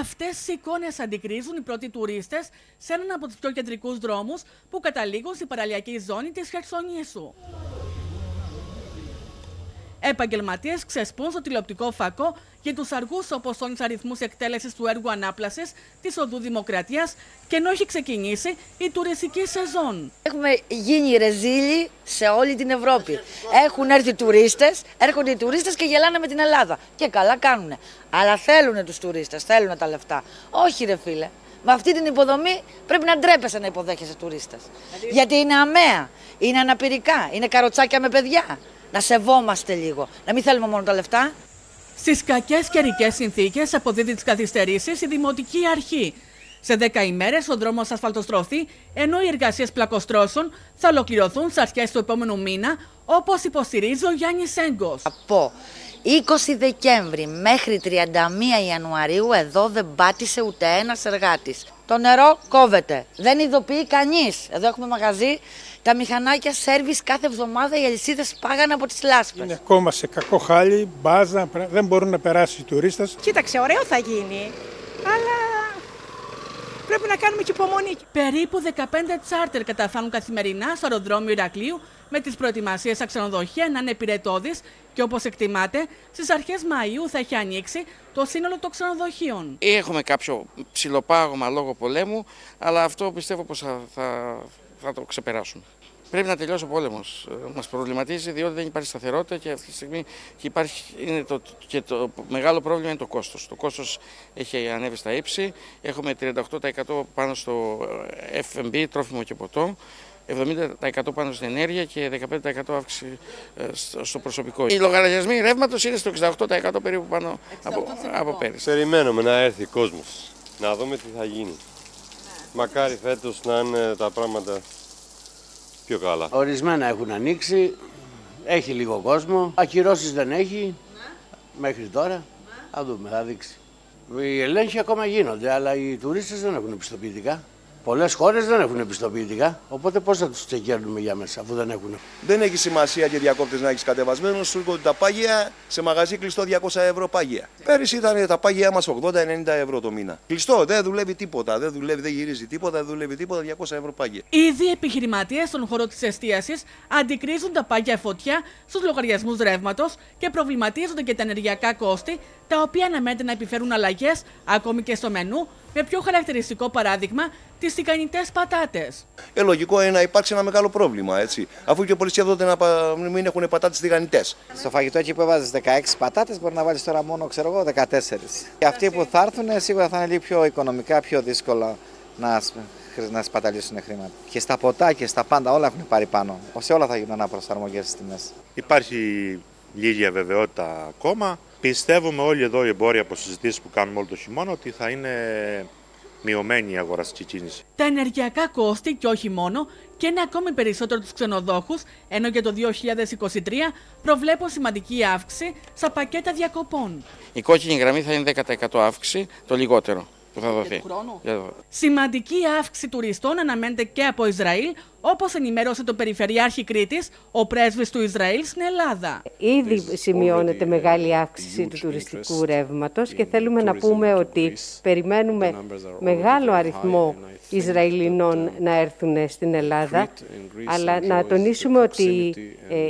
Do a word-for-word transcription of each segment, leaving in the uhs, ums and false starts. Αυτές οι εικόνες αντικρίζουν οι πρώτοι τουρίστες σε έναν από τους πιο κεντρικούς δρόμους που καταλήγουν στην παραλιακή ζώνη της Χερσονήσου. Επαγγελματίες ξεσπούν στο τηλεοπτικό φακό για τους αργούς όπως όνους αριθμούς εκτέλεσης του έργου ανάπλασης της Οδού Δημοκρατίας και ενώ έχει ξεκινήσει η τουριστική σεζόν. Έχουμε γίνει ρεζίλοι σε όλη την Ευρώπη. Έχουν έρθει τουρίστες, έρχονται οι τουρίστες και γελάνε με την Ελλάδα. Και καλά κάνουνε. Αλλά θέλουνε τους τουρίστες, θέλουνε τα λεφτά. Όχι ρε φίλε. Με αυτή την υποδομή πρέπει να ντρέπεσαι να υποδέχεσαι τουρίστες. Δηλαδή... Γιατί είναι αμαία, είναι αναπηρικά, είναι καροτσάκια με παιδιά. Να σεβόμαστε λίγο, να μην θέλουμε μόνο τα λεφτά. Στις κακές καιρικές συνθήκες αποδίδει τις καθυστερήσεις η Δημοτική Αρχή. Σε δέκα ημέρες ο δρόμος θα ασφαλτοστρωθεί, ενώ οι εργασίες πλακοστρώσεων θα ολοκληρωθούν στις αρχές του επόμενου μήνα, όπως υποστηρίζει ο Γιάννης Έγκος. Από είκοσι Δεκέμβρη μέχρι τριάντα μία Ιανουαρίου εδώ δεν πάτησε ούτε ένας εργάτης. Το νερό κόβεται, δεν ειδοποιεί κανείς. Εδώ έχουμε μαγαζί, τα μηχανάκια σέρβις κάθε εβδομάδα, οι αλυσίδες πάγανε από τις λάσπες. Είναι ακόμα σε κακό χάλι, μπάζα, δεν μπορούν να περάσει οι τουρίστες. Κοίταξε, ωραίο θα γίνει, αλλά πρέπει να κάνουμε και υπομονή. Περίπου δεκαπέντε τσάρτερ καταφθάνουν καθημερινά στο αεροδρόμιο Ηρακλείου, με τις προετοιμασίες στα ξενοδοχεία να είναι πυρετώδεις και όπως εκτιμάται, στις αρχές Μαΐου θα έχει ανοίξει το σύνολο των ξενοδοχείων. Έχουμε κάποιο ψιλοπάγωμα λόγω πολέμου, αλλά αυτό πιστεύω πως θα, θα, θα το ξεπεράσουμε. Πρέπει να τελειώσει ο πόλεμος. Μας προβληματίζει διότι δεν υπάρχει σταθερότητα και αυτή τη στιγμή και υπάρχει, είναι το, και το μεγάλο πρόβλημα είναι το κόστος. Το κόστος έχει ανέβει στα ύψη. Έχουμε τριάντα οκτώ τοις εκατό πάνω στο εφ εμ μπι, τρόφιμο και ποτό, εβδομήντα τοις εκατό πάνω στην ενέργεια και δεκαπέντε τοις εκατό αύξηση στο προσωπικό. Οι λογαριασμοί ρεύματος είναι στο εξήντα οκτώ τοις εκατό περίπου πάνω από, από πέρυσι. Περιμένουμε να έρθει κόσμος, να δούμε τι θα γίνει. Μακάρι φέτος να είναι τα πράγματα... πιο καλά. Ορισμένα έχουν ανοίξει, έχει λίγο κόσμο, ακυρώσεις δεν έχει ναι. μέχρι τώρα, ναι. θα δούμε, θα δείξει. Οι ελέγχοι ακόμα γίνονται, αλλά οι τουρίστες δεν έχουν πιστοποιητικά. Πολλές χώρες δεν έχουν πιστοποιητικά, οπότε πώς θα τους τσεκέρνουμε για μέσα, αφού δεν έχουν. Δεν έχει σημασία και διακόπτες να έχεις κατεβασμένους, σου έρχονται τα πάγια, σε μαγαζί κλειστό διακόσια ευρώ πάγια. Πέρυσι ήταν τα πάγια μας ογδόντα με ενενήντα ευρώ το μήνα. Κλειστό, δεν δουλεύει τίποτα, δεν δουλεύει, δεν γυρίζει τίποτα, δεν δουλεύει τίποτα, διακόσια ευρώ πάγια. Ήδη επιχειρηματίες στον χώρο της εστίασης αντικρίζουν τα πάγια φωτιά στους λογαριασμούς ρεύματος και προβληματίζονται και τα ενεργειακά κόστη, τα οποία αναμένεται να επιφέρουν αλλαγές ακόμη και στο μενού, με πιο χαρακτηριστικό παράδειγμα τις τικανιτές πατάτες. Ε, λογικό είναι να υπάρξει ένα μεγάλο πρόβλημα, έτσι. Αφού και πολλοί σκέφτονται να μην έχουν πατάτες τικανιτές. Στο φαγητό εκεί που έβαζες δεκαέξι πατάτες, μπορεί να βάλεις τώρα μόνο, ξέρω εγώ, δεκατέσσερις. Και αυτοί που θα έρθουν σίγουρα θα είναι λίγο πιο οικονομικά, πιο δύσκολο να, να σπαταλίσουν χρήματα. Και στα ποτά και στα πάντα, όλα έχουν πάρει πάνω. Σε όλα θα γίνουν αναπροσαρμογές στις τιμές. Υπάρχει λίγη αβεβαιότητα ακόμα. Πιστεύουμε όλοι εδώ οι εμπόροι από συζητήσεις που κάνουμε όλο το χειμώνα ότι θα είναι μειωμένη η αγοραστική κίνηση. Τα ενεργειακά κόστη και όχι μόνο και είναι ακόμη περισσότερο τους ξενοδόχους, ενώ για το δύο χιλιάδες είκοσι τρία προβλέπουν σημαντική αύξηση στα πακέτα διακοπών. Η κόκκινη γραμμή θα είναι δέκα τοις εκατό αύξηση, το λιγότερο που θα δοθεί. Για... Σημαντική αύξηση τουριστών αναμένεται και από Ισραήλ, όπως ενημέρωσε το Περιφερειάρχη Κρήτης, ο πρέσβης του Ισραήλ στην Ελλάδα. Ήδη σημειώνεται μεγάλη αύξηση του τουριστικού ρεύματος και θέλουμε να πούμε ότι περιμένουμε μεγάλο αριθμό Ισραηλινών να έρθουν στην Ελλάδα, αλλά να τονίσουμε ότι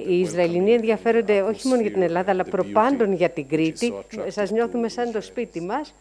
οι Ισραηλινοί ενδιαφέρονται όχι μόνο για την Ελλάδα, αλλά προπάντων για την Κρήτη. Σας νιώθουμε σαν το σπίτι μας.